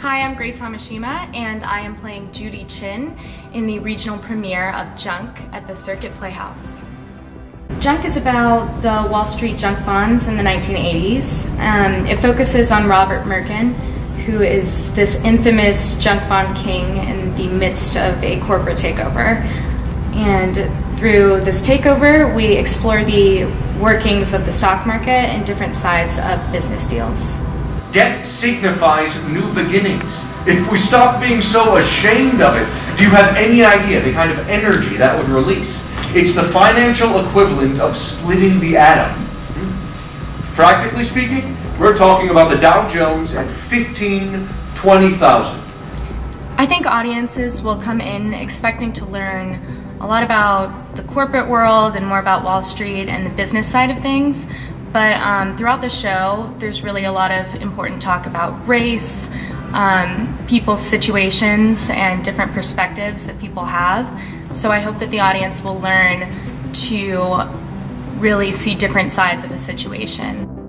Hi, I'm Grace Hamashima, and I am playing Judy Chen in the regional premiere of Junk at the Circuit Playhouse. Junk is about the Wall Street junk bonds in the 1980s. It focuses on Robert Merkin, who is this infamous junk bond king in the midst of a corporate takeover. And through this takeover, we explore the workings of the stock market and different sides of business deals. Debt signifies new beginnings. If we stop being so ashamed of it, do you have any idea the kind of energy that would release? It's the financial equivalent of splitting the atom. Practically speaking, we're talking about the Dow Jones at 15, 20,000. I think audiences will come in expecting to learn a lot about the corporate world and more about Wall Street and the business side of things. But throughout the show, there's really a lot of important talk about race, people's situations, and different perspectives that people have. So I hope that the audience will learn to really see different sides of a situation.